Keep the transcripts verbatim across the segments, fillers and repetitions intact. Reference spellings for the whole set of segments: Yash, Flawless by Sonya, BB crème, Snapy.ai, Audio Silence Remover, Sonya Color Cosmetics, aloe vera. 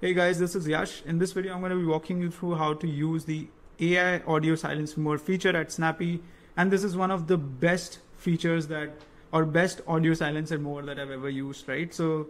Hey guys, this is Yash. In this video, I'm going to be walking you through how to use the A I audio silence mode feature at Snapy. And this is one of the best features that, or best audio silencer mode that I've ever used, right? So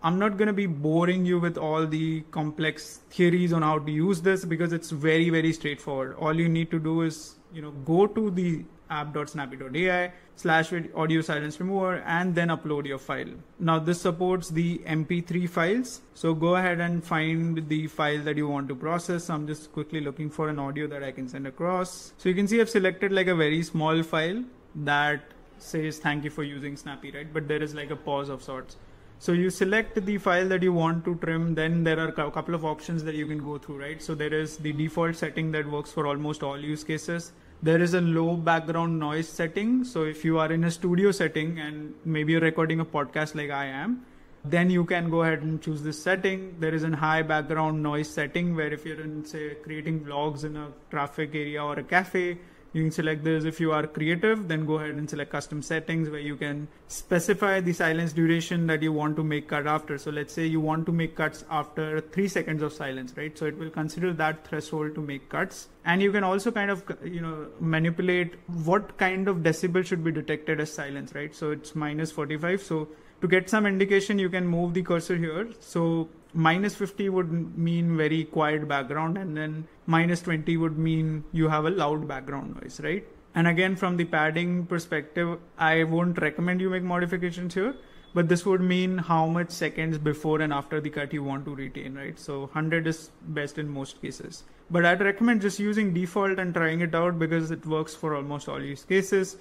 I'm not going to be boring you with all the complex theories on how to use this because it's very, very straightforward. All you need to do is, you know, go to the app.snappy.ai slash audio silence remover and then upload your file. Now this supports the M P three files. So go ahead and find the file that you want to process. I'm just quickly looking for an audio that I can send across. So you can see I've selected like a very small file that says thank you for using Snapy, right? But there is like a pause of sorts. So you select the file that you want to trim, then there are a couple of options that you can go through, right? So there is the default setting that works for almost all use cases. There is a low background noise setting. So if you are in a studio setting and maybe you're recording a podcast like I am, then you can go ahead and choose this setting. There is a high background noise setting where if you're in, say, creating vlogs in a traffic area or a cafe, you can select this. If you are creative, then go ahead and select custom settings where you can specify the silence duration that you want to make cut after. So let's say you want to make cuts after three seconds of silence, right? So it will consider that threshold to make cuts. And you can also kind of, you know, manipulate what kind of decibel should be detected as silence, right? So it's minus forty-five. So to get some indication, you can move the cursor here. So minus fifty would mean very quiet background, and then minus twenty would mean you have a loud background noise, right? And again, from the padding perspective, I won't recommend you make modifications here, but this would mean how much seconds before and after the cut you want to retain, right? So one hundred is best in most cases, but I'd recommend just using default and trying it out because it works for almost all use cases.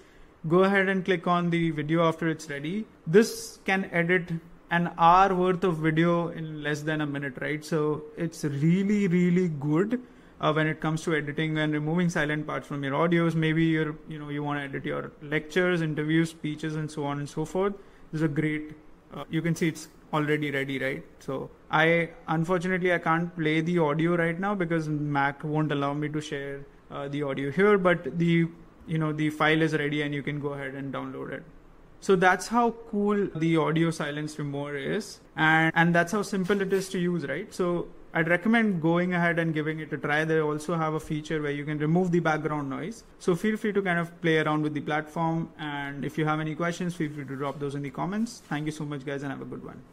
Go ahead and click on the video after it's ready. This can edit an hour worth of video in less than a minute, right? So it's really, really good uh, when it comes to editing and removing silent parts from your audios. Maybe you're, you know, you want to edit your lectures, interviews, speeches, and so on and so forth. This is a great, uh, you can see it's already ready, right? So I, unfortunately, I can't play the audio right now because Mac won't allow me to share uh, the audio here, but the you know, the file is ready and you can go ahead and download it. So that's how cool the audio silence remover is. And, and that's how simple it is to use, right? So I'd recommend going ahead and giving it a try. They also have a feature where you can remove the background noise. So feel free to kind of play around with the platform. And if you have any questions, feel free to drop those in the comments. Thank you so much, guys, and have a good one.